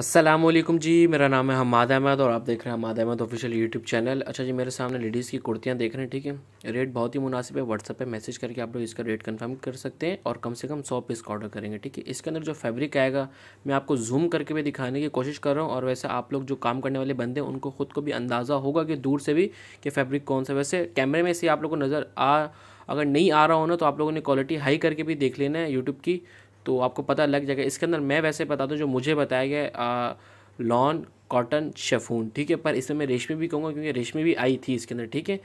अस्सलाम वालेकुम जी, मेरा नाम है हम्माद अहमद और आप देख रहे हैं Hammad Ahmed official YouTube channel. अच्छा जी, मेरे सामने लेडीज़ की कुर्तियाँ देख रहे हैं, ठीक है। रेट बहुत ही मुनासिब है। व्हाट्सएप पे मैसेज करके आप लोग इसका रेट कंफर्म कर सकते हैं और कम से कम 100 पीस का ऑर्डर करेंगे, ठीक है। इसके अंदर जो फैब्रिक आएगा मैं आपको जूम करके भी दिखाने की कोशिश कर रहा हूँ और वैसे आप लोग जो काम करने वाले बंदे हैं उनको खुद को भी अंदाज़ा होगा कि दूर से भी कि फैब्रिक कौन सा। वैसे कैमरे में से आप लोग को नज़र अगर नहीं आ रहा हो ना तो आप लोगों ने क्वालिटी हाई करके भी देख लेना है यूट्यूब की, तो आपको पता लग जाएगा। इसके अंदर मैं वैसे बता दूं जो मुझे बताया गया लॉन, कॉटन, शेफून, ठीक है। पर इसमें मैं रेशमी भी कहूँगा क्योंकि रेशमी भी आई थी इसके अंदर, ठीक है।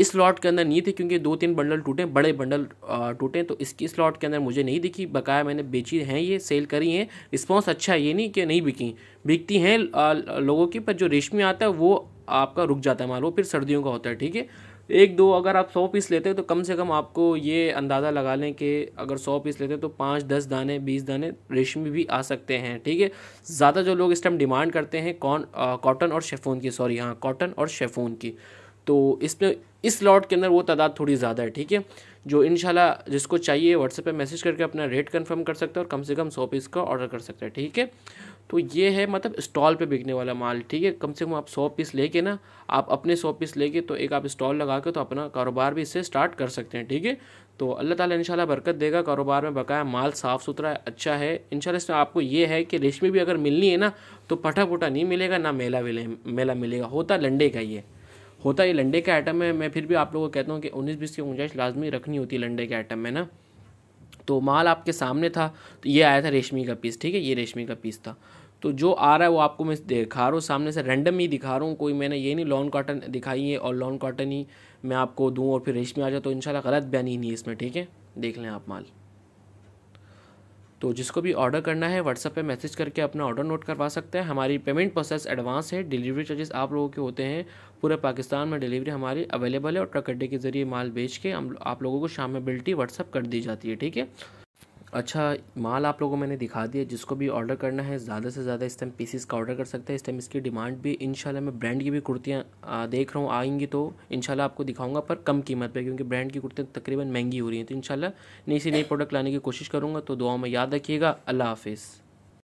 इस लॉट के अंदर नहीं थी क्योंकि 2-3 बंडल टूटे, बड़े बंडल टूटे, तो इसकी इस लॉट के अंदर मुझे नहीं दिखी। बकाया मैंने बेची हैं, ये सेल करी हैं। रिस्पॉन्स अच्छा है, ये नहीं कि नहीं बिकी, बिकती हैं लोगों की, पर जो रेशमी आता है वो आपका रुक जाता है माल, वो फिर सर्दियों का होता है, ठीक है। 1-2 अगर आप 100 पीस लेते हैं तो कम से कम आपको ये अंदाज़ा लगा लें कि अगर 100 पीस लेते हैं तो 5-10 दाने 20 दाने रेशमी भी आ सकते हैं, ठीक है। ज़्यादा जो लोग इस टाइम डिमांड करते हैं कॉटन और शेफून की, सॉरी हाँ कॉटन और शेफून की, तो इसमें इस लॉट के अंदर वो तादाद थोड़ी ज़्यादा है, ठीक है। जो इंशाल्लाह जिसको चाहिए व्हाट्सएप पे मैसेज करके अपना रेट कंफर्म कर सकता है और कम से कम 100 पीस का ऑर्डर कर सकता है, ठीक है। तो ये है मतलब स्टॉल पे बिकने वाला माल, ठीक है। कम से कम आप 100 पीस लेके ना, आप अपने 100 पीस लेके तो एक आप स्टॉल लगा के तो अपना कारोबार भी इससे स्टार्ट कर सकते हैं, ठीक है। तो अल्लाह ताला इंशाल्लाह बरकत देगा कारोबार में। बकाया माल साफ़ सुथरा है, अच्छा है इंशाल्लाह। इसमें आपको ये है कि रेशमी भी अगर मिलनी है ना तो फटाफटा नहीं मिलेगा, ना मेला मिलेगा, होता लंडे का, ये होता ये लंडे का आइटम है। मैं फिर भी आप लोगों को कहता हूँ कि 19-20 की गुंजाइश लाजमी रखनी होती है लंडे के आइटम में ना। तो माल आपके सामने था, तो ये आया था रेशमी का पीस, ठीक है। ये रेशमी का पीस था, तो जो आ रहा है वो आपको मैं दिखा रहा हूँ सामने से, रैंडम ही दिखा रहा हूँ। कोई मैंने ये नहीं लॉन कॉटन दिखाई है और लॉन कॉटन ही मैं आपको दूँ और फिर रेशमी आ जाए तो इंशाल्लाह गलत बयानी नहीं है इसमें, ठीक है। देख लें आप माल। तो जिसको भी ऑर्डर करना है व्हाट्सएप पे मैसेज करके अपना ऑर्डर नोट करवा सकते हैं। हमारी पेमेंट प्रोसेस एडवांस है, डिलीवरी चार्जेस आप लोगों के होते हैं। पूरे पाकिस्तान में डिलीवरी हमारी अवेलेबल है और ट्रक अड्डे के ज़रिए माल बेच के हम आप लोगों को शाम में बिल्टी व्हाट्सअप कर दी जाती है, ठीक है। अच्छा, माल आप लोगों को मैंने दिखा दिया। जिसको भी ऑर्डर करना है ज़्यादा से ज़्यादा इस टाइम पीसीस का ऑर्डर कर सकते हैं। इस टाइम इसकी डिमांड भी इंशाल्लाह, मैं ब्रांड की भी कुर्तियाँ देख रहा हूँ, आएंगी तो इंशाल्लाह आपको दिखाऊंगा पर कम कीमत पे, क्योंकि ब्रांड की कुर्तियाँ तकरीबन महंगी हो रही हैं। तो इंशाल्लाह नई से नई प्रोडक्ट लाने की कोशिश करूँगा। तो दुआ में याद रखिएगा। अल्लाह हाफिज़।